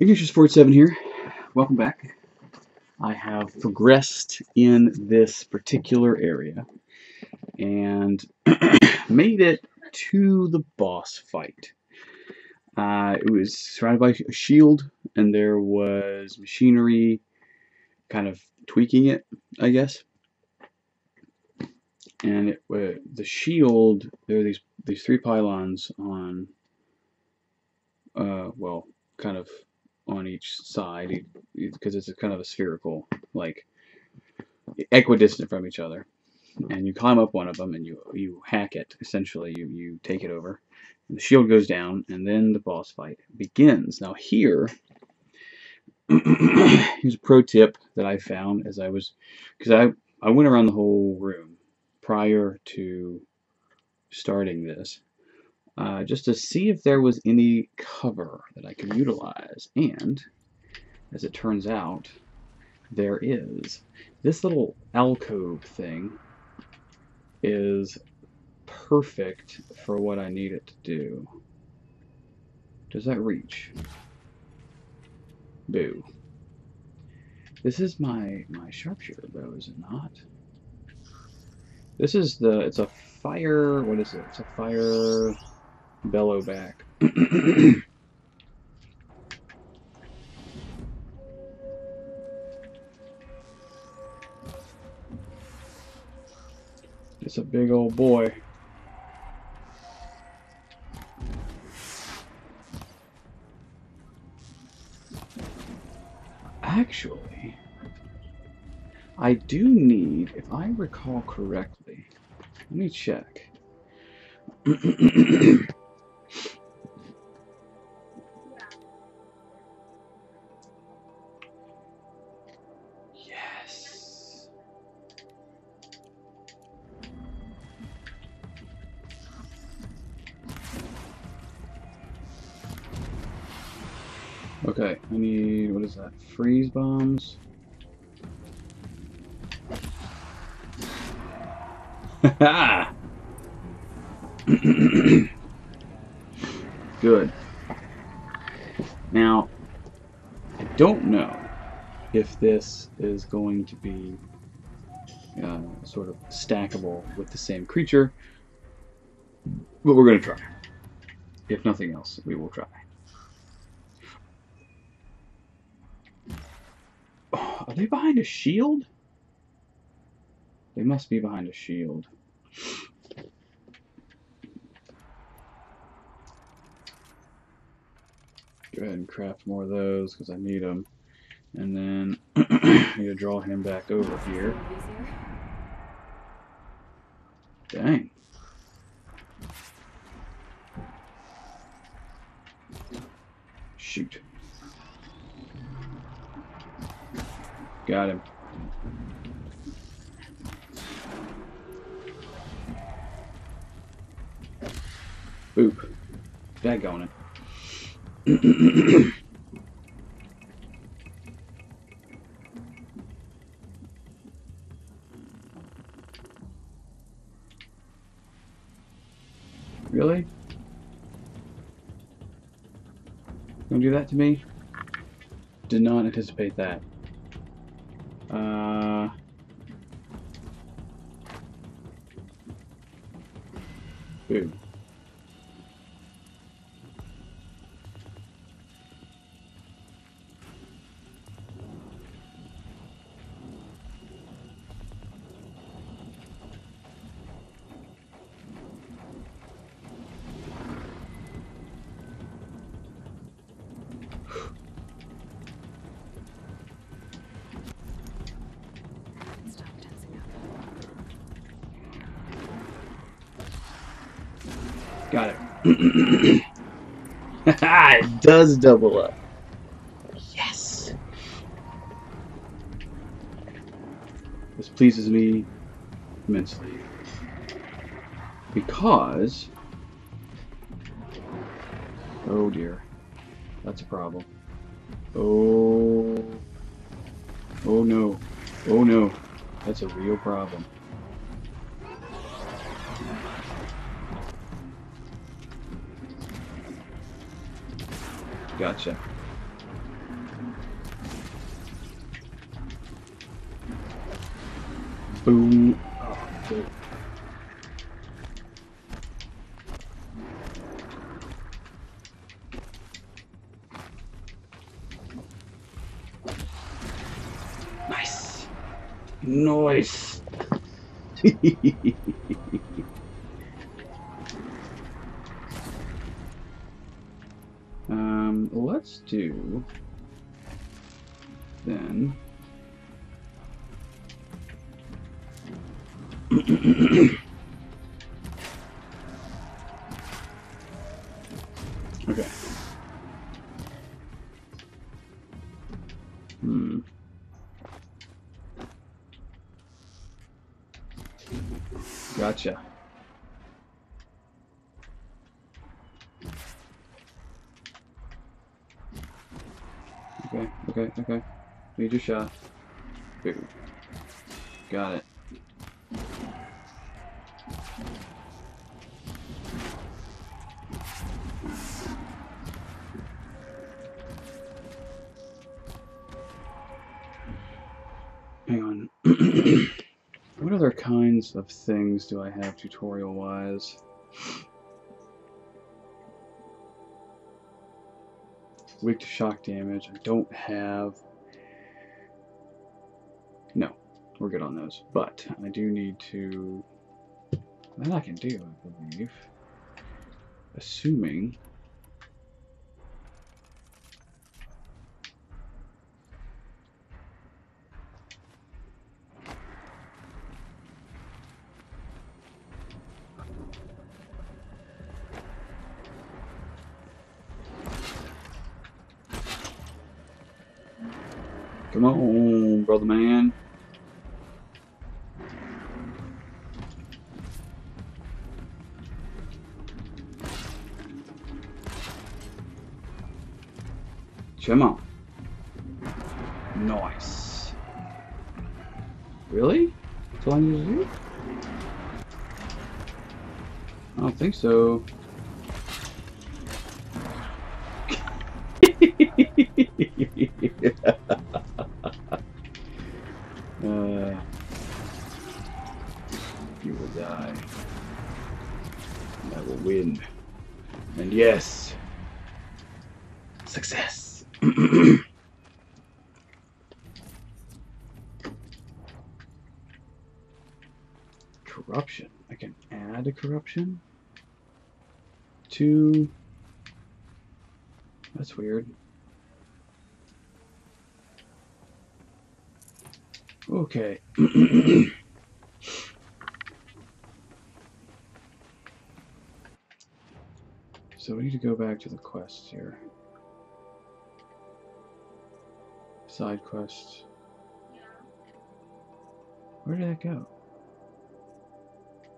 Ignatius487 here. Welcome back. I have progressed in this particular area and made it to the boss fight. It was surrounded by a shield, and there was machinery kind of tweaking it, I guess. And it, the shield, there are these three pylons on, well, kind of on each side, because it's a kind of a spherical, like, equidistant from each other. And you climb up one of them and you hack it, essentially. You take it over. And the shield goes down, and then the boss fight begins. Now here, here's a pro tip that I found as I was, because I went around the whole room prior to starting this, just to see if there was any cover that I could utilize. And as it turns out, there is. This little alcove thing is perfect for what I need it to do. Does that reach? Boo. This is my sharpshooter, though, is it not? This is the, it's a fire, what is it? It's a fire bellowback. It's a big old boy. Actually, I do need, if I recall correctly, let me check. Okay, I need, what is that, freeze bombs? Haha! Good. Now, I don't know if this is going to be sort of stackable with the same creature, but we're going to try. If nothing else, we will try. Are they behind a shield? They must be behind a shield. Go ahead and craft more of those because I need them. And then I need to draw him back over here. Dang. Shoot. Got him. Boop. Daggone it. Really? Don't do that to me? Did not anticipate that. Boom. Got it. It does double up. Yes. This pleases me immensely because, oh dear, that's a problem. Oh, oh no, oh no, that's a real problem. Gotcha. Boom. Oh, shit. Nice. Nice. Let's do then. Okay. Gotcha. Okay, okay, okay. Need your shot. Boom. Got it. Hang on. What other kinds of things do I have tutorial-wise? Weak to shock damage. I don't have... No, we're good on those. But I do need to... That I can do, I believe. Assuming... Come on, brother man. Come on. Nice. Really? That's all I need to do? I don't think so. You will die, and I will win, and yes, success. Corruption. I can add a corruption to... That's weird. Okay. So we need to go back to the quests here. Side quests. Where did that go?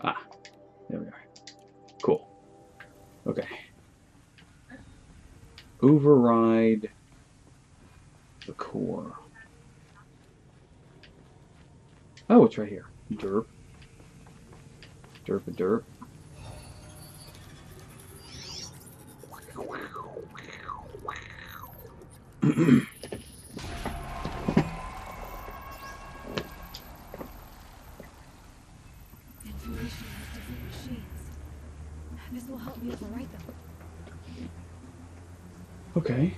Ah, there we are. Cool. Okay. Override the core. Oh, it's right here. Derp. Derp a derp. This will help me overwrite them. Okay.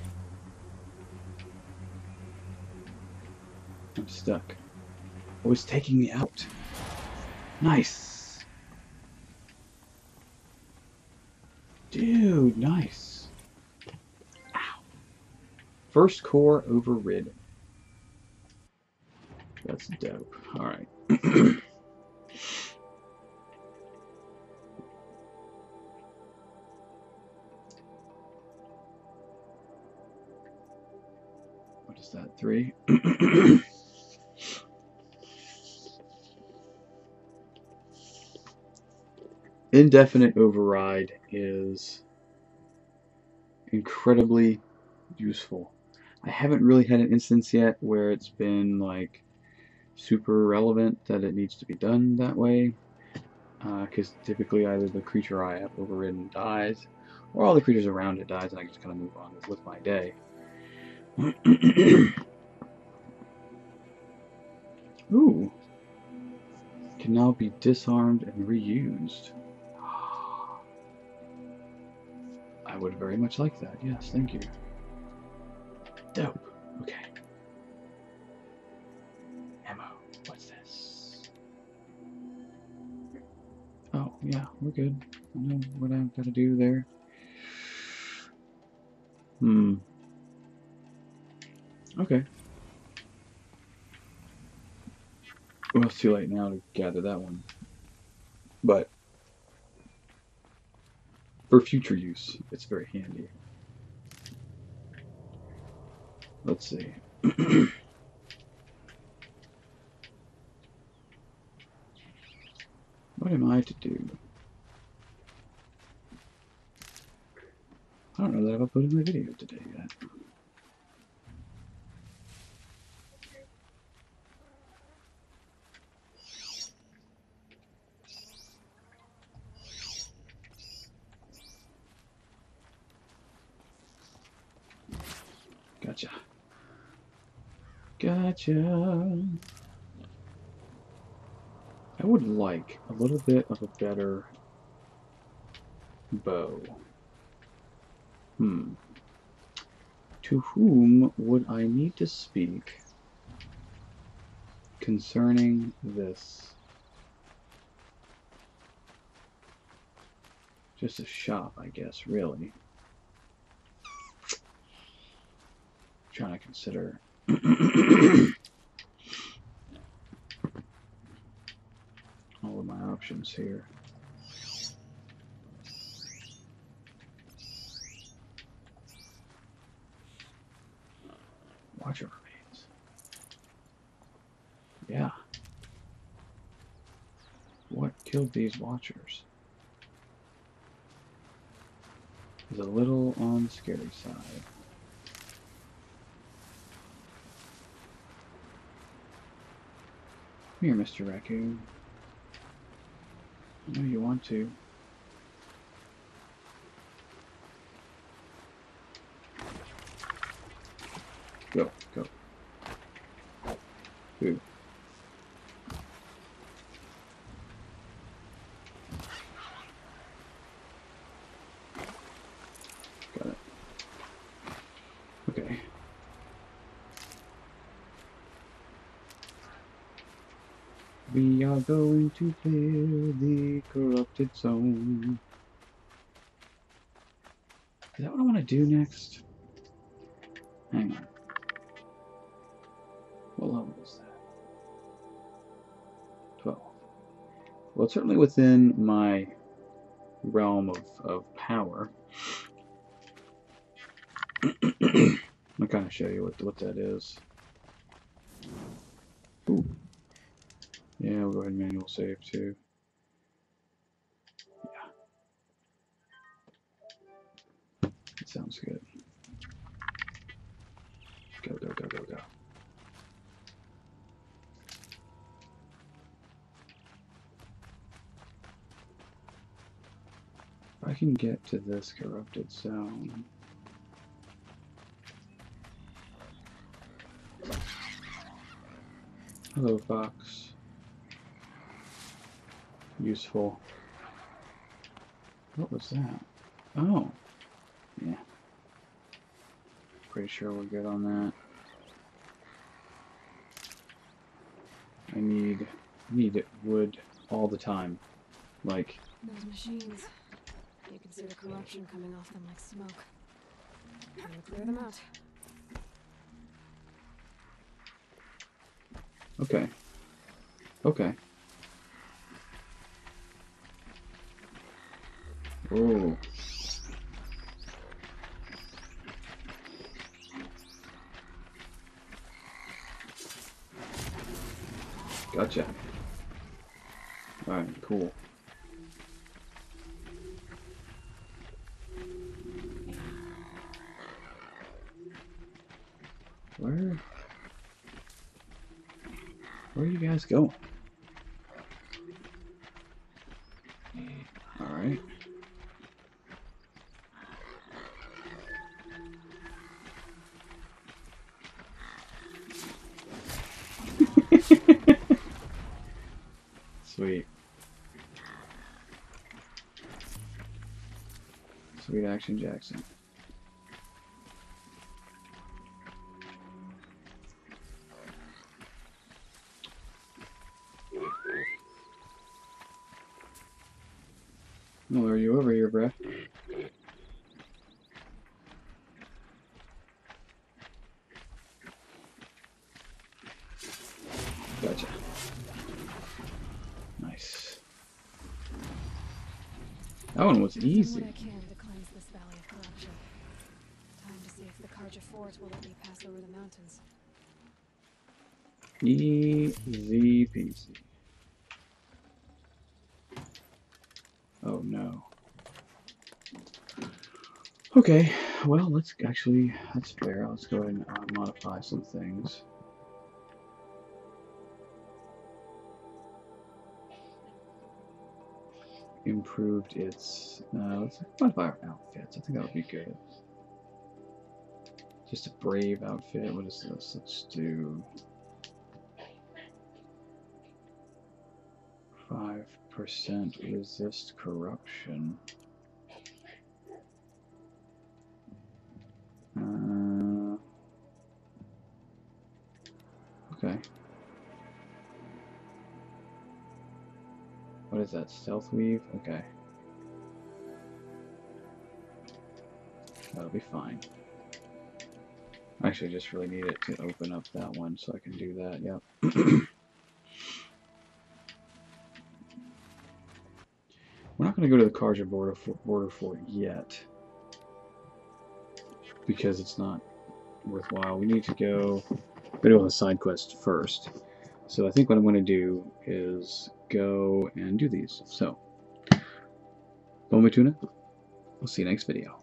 I'm stuck. It was taking me out. Nice. Dude, nice. Ow. First core overrid. That's dope. Alright. What is that? 3? Indefinite override is incredibly useful. I haven't really had an instance yet where it's been like super relevant that it needs to be done that way, because typically either the creature I have overridden dies or all the creatures around it dies, and I just kind of move on with my day. Ooh. Can now be disarmed and reused. I would very much like that. Yes, thank you. Dope. Okay. Ammo. What's this? Oh, yeah, we're good. I know what I've got to do there. Hmm. Okay. Well, it's too late now to gather that one, but for future use, it's very handy. Let's see. What am I to do? I don't know that I've uploaded my video today yet. Gotcha. Gotcha. I would like a little bit of a better bow. Hmm. To whom would I need to speak concerning this? Just a shop, I guess, really. Trying to consider. All of my options here. Watcher remains. Yeah. What killed these watchers is a little on the scary side. Here, Mr. Raccoon. I know you want to. Go, go. Ooh. Got it. Okay. We are going to clear the corrupted zone. Is that what I want to do next? Hang on. What level is that? 12. Well, it's certainly within my realm of power. I'll kind of show you what that is. Ooh. Yeah, we'll go ahead and manual save too. Yeah. That sounds good. Go, go, go, go, go. If I can get to this corrupted zone. Hello, Fox. Useful. What was that? Oh. Yeah. Pretty sure we're good on that. I need wood all the time. Like those machines. You can see the corruption coming off them like smoke. I'm gonna clear them out. Okay. Okay. Oh. Gotcha. Alright, cool. Where are you guys going? Alright. good action, Jackson. Well, are you over here, bruh? Gotcha. Nice. That one was easy. I can to cleanse this valley of corruption. Time to see if the Carja fort will let me pass over the mountains. Easy peasy. Oh no. Okay, well, let's actually, that's fair. Let's go ahead and modify some things. Improved its, let's modify our outfits. I think that would be good. Just a brave outfit. What is this? Let's do 5% resist corruption. Okay. What is that? Stealth weave? Okay. That'll be fine. I actually just really need it to open up that one so I can do that. Yep. We're not going to go to the Carja border fort yet because it's not worthwhile. We need to go do a side quest first. So I think what I'm going to do is go and do these. So, bon me tuna. We'll see you next video.